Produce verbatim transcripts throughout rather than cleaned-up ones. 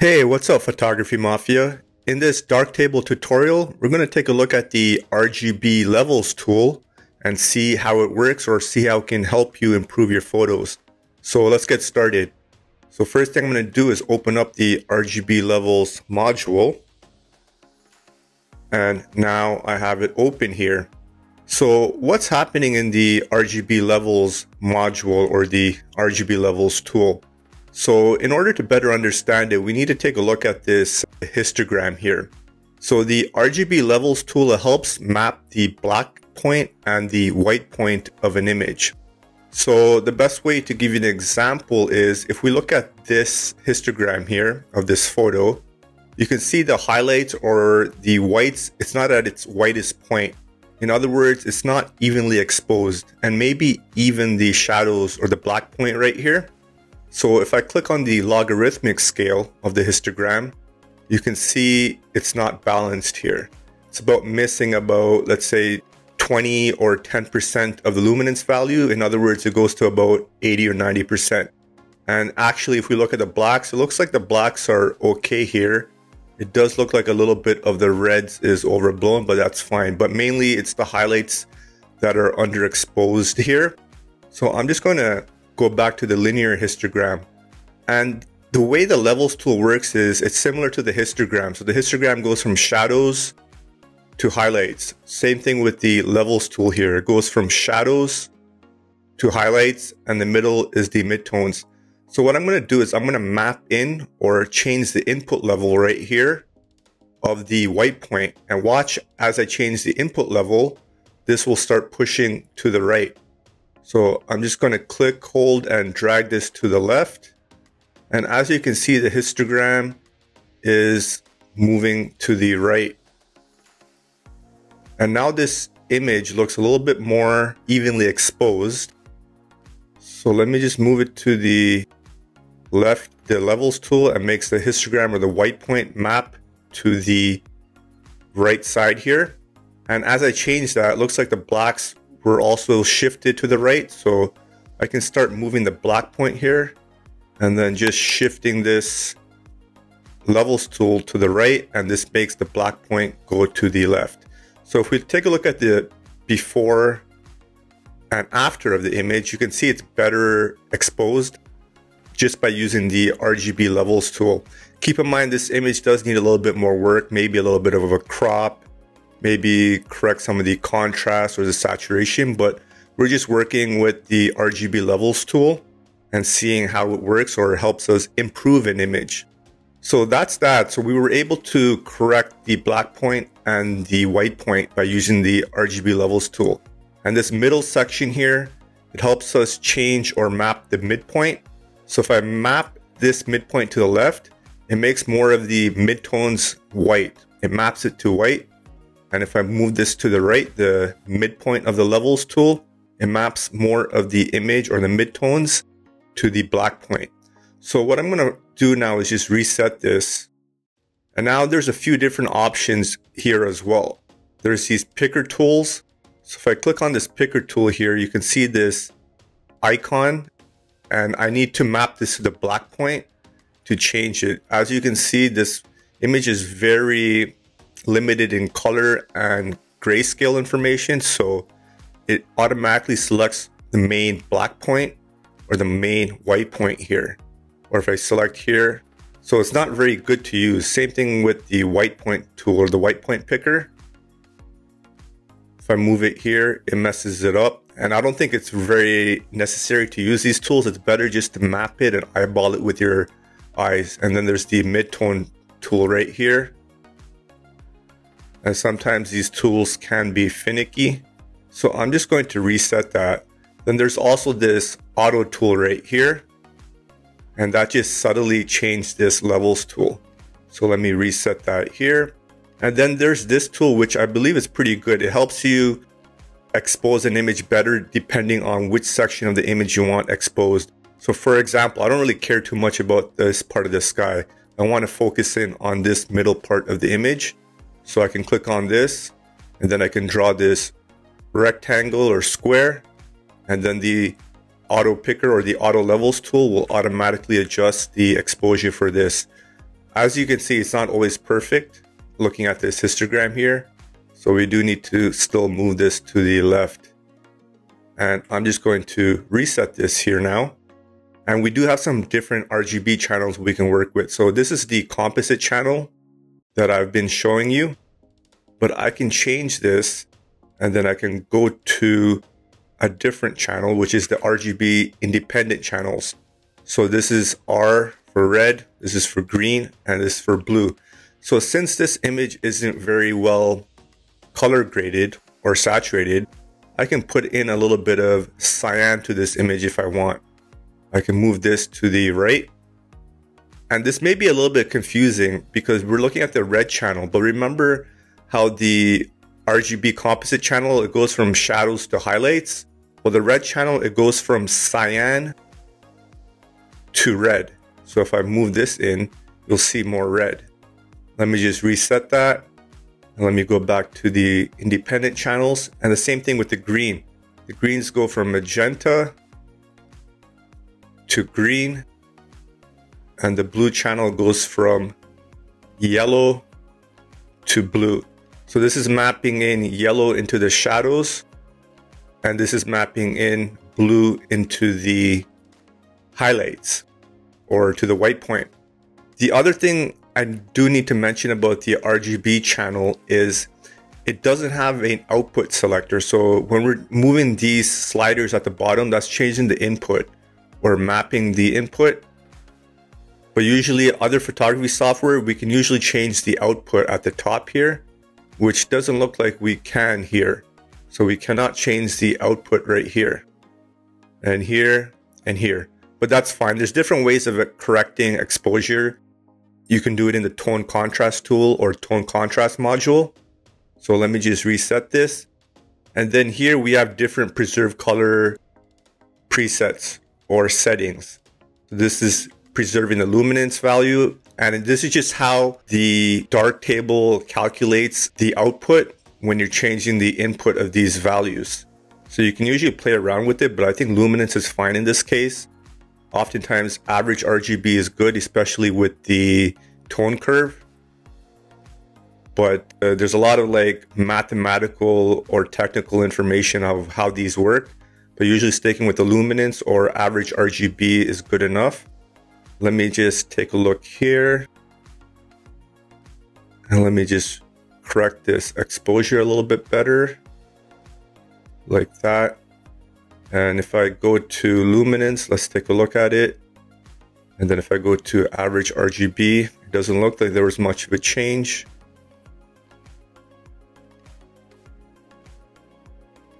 Hey, what's up, Photography Mafia? In this Darktable tutorial, we're going to take a look at the R G B Levels tool and see how it works, or see how it can help you improve your photos. So let's get started. So first thing I'm going to do is open up the R G B Levels module. And now I have it open here. So what's happening in the R G B Levels module, or the R G B Levels tool? So in order to better understand it, we need to take a look at this histogram here. So the R G B Levels tool helps map the black point and the white point of an image. So the best way to give you an example is if we look at this histogram here of this photo, you can see the highlights or the whites, it's not at its whitest point. In other words, it's not evenly exposed, and maybe even the shadows or the black point right here. So if I click on the logarithmic scale of the histogram, you can see it's not balanced here. It's about missing about, let's say, twenty or ten percent of the luminance value. In other words, it goes to about eighty or ninety percent. And actually, if we look at the blacks, it looks like the blacks are okay here. It does look like a little bit of the reds is overblown, but that's fine. But mainly it's the highlights that are underexposed here. So I'm just going to go back to the linear histogram, and the way the levels tool works is it's similar to the histogram. So the histogram goes from shadows to highlights. Same thing with the levels tool here. It goes from shadows to highlights, and the middle is the midtones. So what I'm going to do is I'm going to map in or change the input level right here of the white point, and watch as I change the input level, this will start pushing to the right. So I'm just going to click, hold, and drag this to the left. And as you can see, the histogram is moving to the right. And now this image looks a little bit more evenly exposed. So let me just move it to the left, the levels tool, and makes the histogram or the white point map to the right side here. And as I change that, it looks like the blacks were also shifted to the right. So I can start moving the black point here and then just shifting this levels tool to the right, and this makes the black point go to the left. So if we take a look at the before and after of the image, you can see it's better exposed just by using the R G B levels tool. Keep in mind, this image does need a little bit more work, maybe a little bit of a crop, maybe correct some of the contrast or the saturation, but we're just working with the R G B levels tool and seeing how it works or helps us improve an image. So that's that. So we were able to correct the black point and the white point by using the R G B levels tool. And this middle section here, it helps us change or map the midpoint. So if I map this midpoint to the left, it makes more of the midtones white. It maps it to white. And if I move this to the right, the midpoint of the levels tool, it maps more of the image or the midtones to the black point. So what I'm going to do now is just reset this. And now there's a few different options here as well. There's these picker tools. So if I click on this picker tool here, you can see this icon, and I need to map this to the black point to change it. As you can see, this image is very limited in color and grayscale information, so it automatically selects the main black point or the main white point here, or if I select here. So it's not very good to use. Same thing with the white point tool or the white point picker. If I move it here, it messes it up, and I don't think it's very necessary to use these tools. It's better just to map it and eyeball it with your eyes. And then there's the midtone tool right here. And sometimes these tools can be finicky. So I'm just going to reset that. Then there's also this auto tool right here. And that just subtly changed this levels tool. So let me reset that here. And then there's this tool, which I believe is pretty good. It helps you expose an image better depending on which section of the image you want exposed. So for example, I don't really care too much about this part of the sky. I want to focus in on this middle part of the image. So I can click on this, and then I can draw this rectangle or square, and then the auto picker or the auto levels tool will automatically adjust the exposure for this. As you can see, it's not always perfect looking at this histogram here. So we do need to still move this to the left. And I'm just going to reset this here now. And we do have some different R G B channels we can work with. So this is the composite channel that I've been showing you, but I can change this and then I can go to a different channel, which is the R G B independent channels. So this is R for red, this is for green, and this is for blue. So since this image isn't very well color graded or saturated, I can put in a little bit of cyan to this image if I want. I can move this to the right. And this may be a little bit confusing because we're looking at the red channel, but remember how the R G B composite channel, it goes from shadows to highlights. Well, the red channel, it goes from cyan to red. So if I move this in, you'll see more red. Let me just reset that. And let me go back to the independent channels. And the same thing with the green. The greens go from magenta to green, and the blue channel goes from yellow to blue. So this is mapping in yellow into the shadows, and this is mapping in blue into the highlights or to the white point. The other thing I do need to mention about the R G B channel is it doesn't have an output selector. So when we're moving these sliders at the bottom, that's changing the input or mapping the input. But usually other photography software, we can usually change the output at the top here, which doesn't look like we can here. So we cannot change the output right here and here and here, but that's fine. There's different ways of correcting exposure. You can do it in the tone contrast tool or tone contrast module. So let me just reset this. And then here we have different preserve color presets or settings. This is preserving the luminance value. And this is just how the Darktable calculates the output when you're changing the input of these values. So you can usually play around with it, but I think luminance is fine in this case. Oftentimes average R G B is good, especially with the tone curve. But uh, there's a lot of like mathematical or technical information of how these work. But usually sticking with the luminance or average R G B is good enough. Let me just take a look here. And let me just correct this exposure a little bit better. Like that. And if I go to luminance, let's take a look at it. And then if I go to average R G B, it doesn't look like there was much of a change.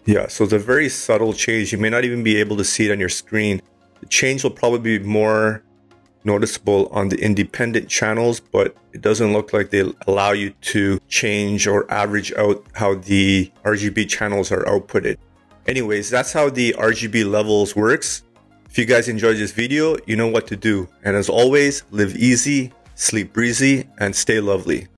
Yeah, so it's a very subtle change. You may not even be able to see it on your screen. The change will probably be more noticeable on the independent channels, but it doesn't look like they allow you to change or average out how the R G B channels are outputted. Anyways, that's how the R G B levels works. If you guys enjoyed this video, you know what to do. And as always, live easy, sleep breezy, and stay lovely.